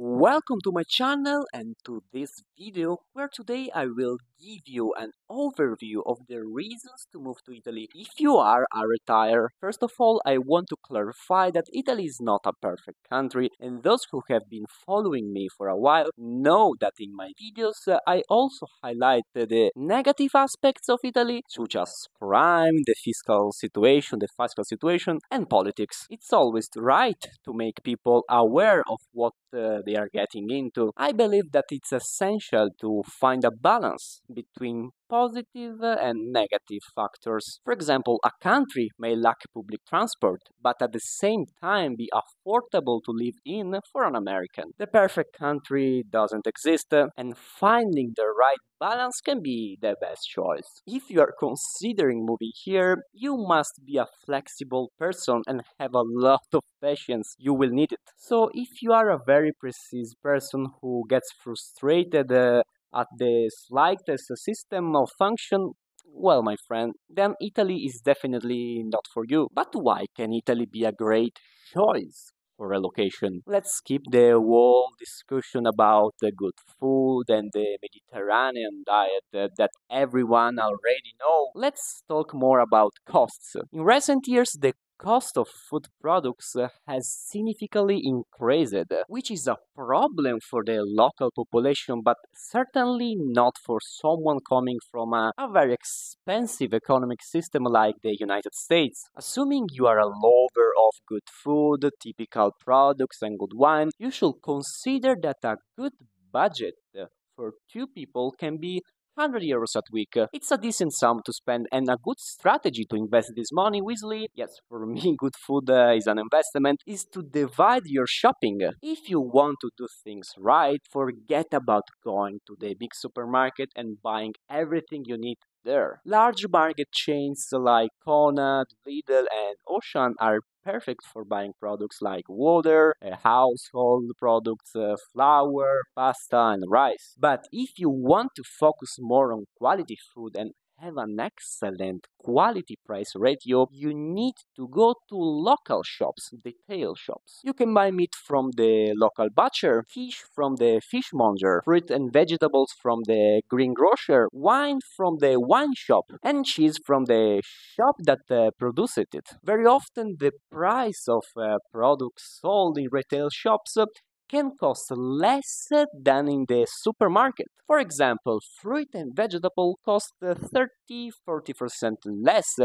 Welcome to my channel and to this video, where today I will give you an overview of the reasons to move to Italy if you are a retiree. First of all, I want to clarify that Italy is not a perfect country, and those who have been following me for a while know that in my videos I also highlight the negative aspects of Italy, such as crime, the fiscal situation, and politics. It's always right to make people aware of what they are getting into. I believe that it's essential to find a balance between positive and negative factors. For example, a country may lack public transport, but at the same time be affordable to live in for an American. The perfect country doesn't exist, and finding the right balance can be the best choice. If you are considering moving here, you must be a flexible person and have a lot of patience. You will need it. So if you are a very precise person who gets frustrated at the slightest system of function, well, my friend, then Italy is definitely not for you. But why can Italy be a great choice for relocation? Let's skip the whole discussion about the good food and the Mediterranean diet that everyone already knows. Let's talk more about costs. In recent years, the cost of food products has significantly increased, which is a problem for the local population, but certainly not for someone coming from a very expensive economic system like the United States. Assuming you are a lover of good food, typical products, and good wine, you should consider that a good budget for two people can be 100 euros a week. It's a decent sum to spend and a good strategy to invest this money wisely. Yes, for me, good food is an investment, is to divide your shopping. If you want to do things right, forget about going to the big supermarket and buying everything you need there. Large market chains like Conad, Lidl, and Auchan are perfect for buying products like water, household products, flour, pasta, and rice. But if you want to focus more on quality food and have an excellent quality-price ratio, you need to go to local shops, retail shops. You can buy meat from the local butcher, fish from the fishmonger, fruit and vegetables from the greengrocer, wine from the wine shop, and cheese from the shop that produces it. Very often, the price of products sold in retail shops can cost less than in the supermarket. For example, fruit and vegetable cost 30–40% less,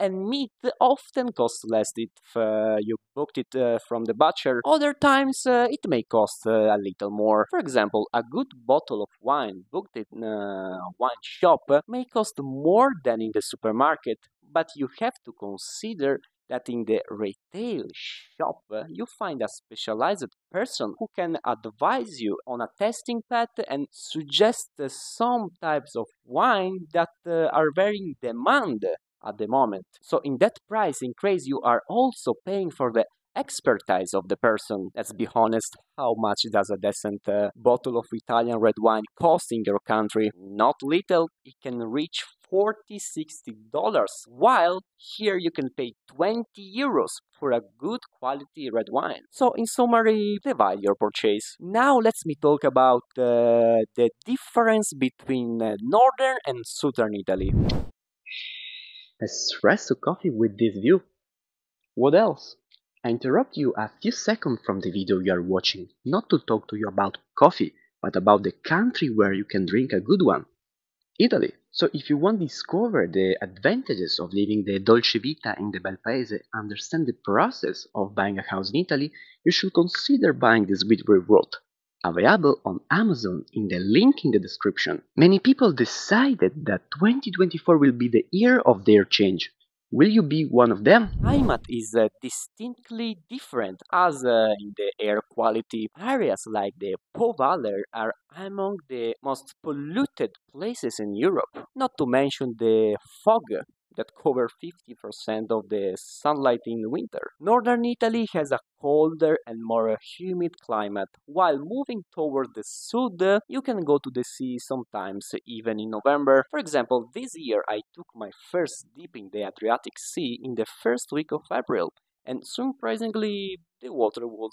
and meat often costs less if you bought it from the butcher. Other times it may cost a little more. For example, a good bottle of wine booked in a wine shop may cost more than in the supermarket, but you have to consider that in the retail shop you find a specialized person who can advise you on a tasting path and suggest some types of wine that are very in demand at the moment. So in that price increase, you are also paying for the expertise of the person. Let's be honest, how much does a decent bottle of Italian red wine cost in your country? Not little. It can reach $40–$60, while here you can pay 20 euros for a good quality red wine. So in summary, divide your purchase. Now let me talk about the difference between northern and southern Italy. Espresso coffee with this view. What else? I interrupt you a few seconds from the video you are watching, not to talk to you about coffee, but about the country where you can drink a good one. Italy. So if you want to discover the advantages of living the dolce vita in the bel paese, understand the process of buying a house in Italy, you should consider buying this beautiful world. Available on Amazon in the link in the description. Many people decided that 2024 will be the year of their change. Will you be one of them? Climate is distinctly different, as in the air quality. Areas like the Po Valley are among the most polluted places in Europe, not to mention the fog that covers 50% of the sunlight in winter. Northern Italy has a colder and more humid climate. While moving toward the south, you can go to the sea sometimes, even in November. For example, this year I took my first dip in the Adriatic Sea in the first week of April, and surprisingly, the water was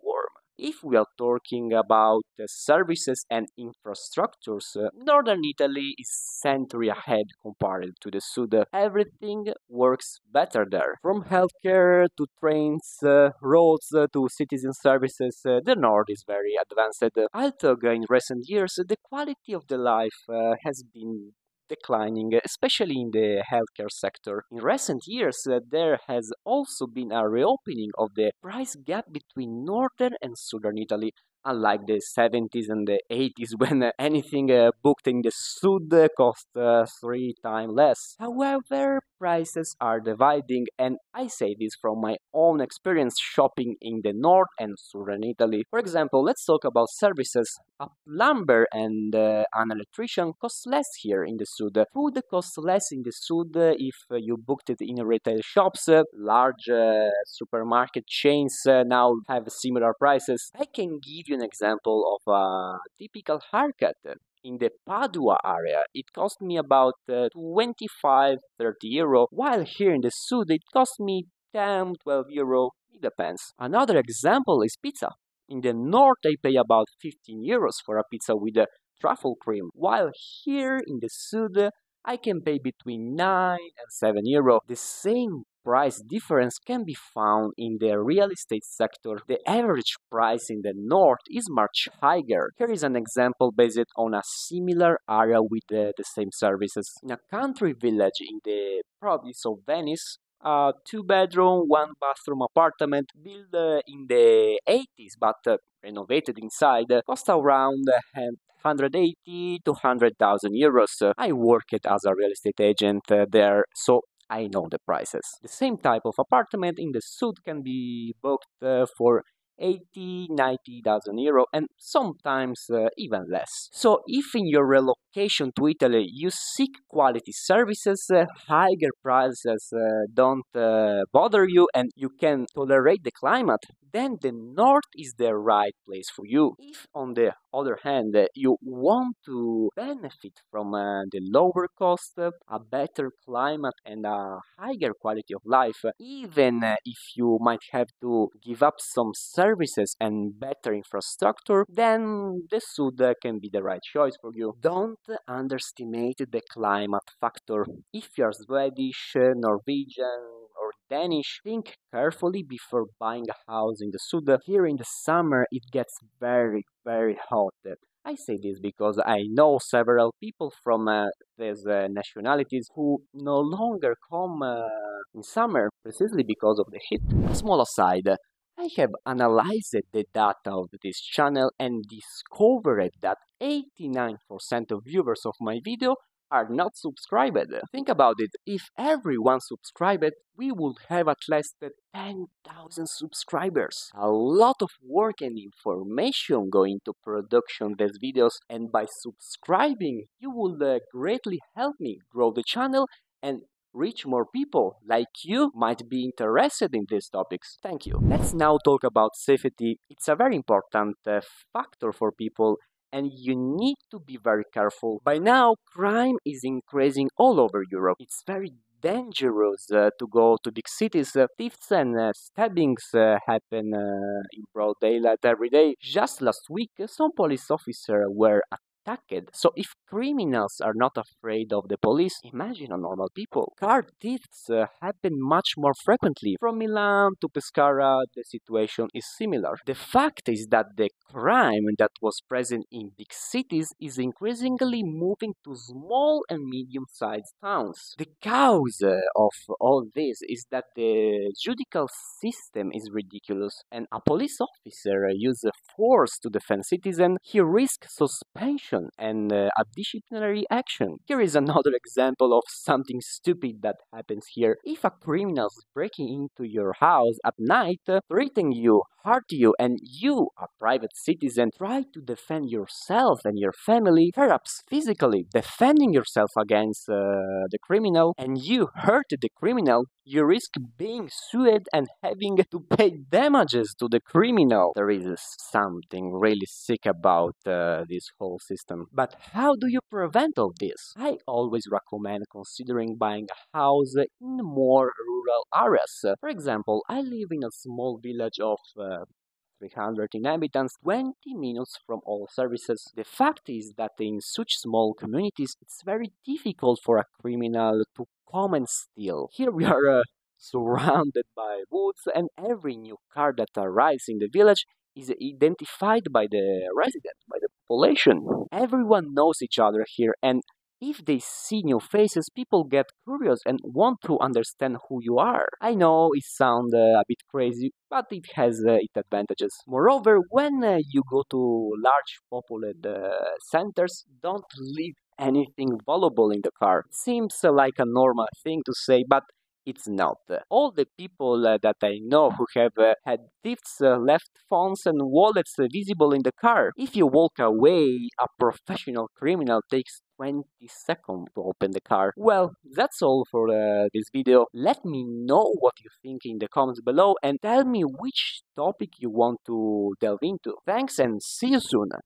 warm. If we are talking about services and infrastructures, northern Italy is century ahead compared to the south. Everything works better there. From healthcare to trains, roads to citizen services, the north is very advanced. Although in recent years, the quality of the life has been declining, especially in the healthcare sector. In recent years, there has also been a reopening of the price gap between northern and southern Italy. Unlike the 70s and the 80s, when anything booked in the sud cost 3 times less. However, prices are dividing, and I say this from my own experience shopping in the north and southern Italy. For example, let's talk about services. A plumber and an electrician costs less here in the sud. Food costs less in the sud if you booked it in retail shops. Large supermarket chains now have similar prices. I can give you an example of a typical haircut in the Padua area. It cost me about 25–30 euro, while here in the sud it cost me 10–12 euro, it depends. Another example is pizza. In the north I pay about 15 euros for a pizza with a truffle cream, while here in the sud I can pay between 9 and 7 euro. The same price difference can be found in the real estate sector. The average price in the north is much higher. Here is an example based on a similar area with the same services. In a country village in the province of Venice, a 2-bedroom, 1-bathroom apartment built in the 80s but renovated inside cost around 180–200,000 euros. I worked as a real estate agent there, so I know the prices. The same type of apartment in the sud can be booked for 80–90,000 euro, and sometimes even less. So if in your relocation to Italy you seek quality services, higher prices don't bother you and you can tolerate the climate, then the north is the right place for you. If on the other hand you want to benefit from the lower cost, a better climate and a higher quality of life, even if you might have to give up some services and better infrastructure, then the sud can be the right choice for you. Don't underestimate the climate factor. If you are Swedish, Norwegian, or Danish, think carefully before buying a house in the sud. Here in the summer it gets very hot. I say this because I know several people from these nationalities who no longer come in summer precisely because of the heat. Small aside, I have analyzed the data of this channel and discovered that 89% of viewers of my video are not subscribed. Think about it, if everyone subscribed, we would have at least 10,000 subscribers. A lot of work and information go into production of these videos, and by subscribing, you will greatly help me grow the channel and reach more people like you might be interested in these topics. Thank you. Let's now talk about safety. It's a very important factor for people, and you need to be very careful. By now, crime is increasing all over Europe. It's very dangerous to go to big cities. Thefts and stabbings happen in broad daylight every day. Just last week, some police officers were attacked. So if criminals are not afraid of the police, imagine a normal people. Car thefts happen much more frequently. From Milan to Pescara, the situation is similar. The fact is that the crime that was present in big cities is increasingly moving to small and medium-sized towns. The cause of all this is that the judicial system is ridiculous, and a police officer uses force to defend citizens. He risks suspension and a disciplinary action. Here is another example of something stupid that happens here. If a criminal is breaking into your house at night, threatening you, hurt you, and you, a private citizen, try to defend yourself and your family, perhaps physically defending yourself against the criminal, and you hurt the criminal, you risk being sued and having to pay damages to the criminal. There is something really sick about this whole system. But how do you prevent all this? I always recommend considering buying a house in more rural areas. For example, I live in a small village of 300 inhabitants, 20 minutes from all services. The fact is that in such small communities, it's very difficult for a criminal to come and steal. Here we are surrounded by woods, and every new car that arrives in the village is identified by the resident, by the population. Everyone knows each other here, and if they see new faces, people get curious and want to understand who you are. I know it sounds a bit crazy, but it has its advantages. Moreover, when you go to large populated centers, don't leave anything valuable in the car. It seems like a normal thing to say, but it's not. All the people that I know who have had thieves left phones and wallets visible in the car. If you walk away, a professional criminal takes 20 seconds to open the car. Well, that's all for this video. Let me know what you think in the comments below and tell me which topic you want to delve into. Thanks and see you soon!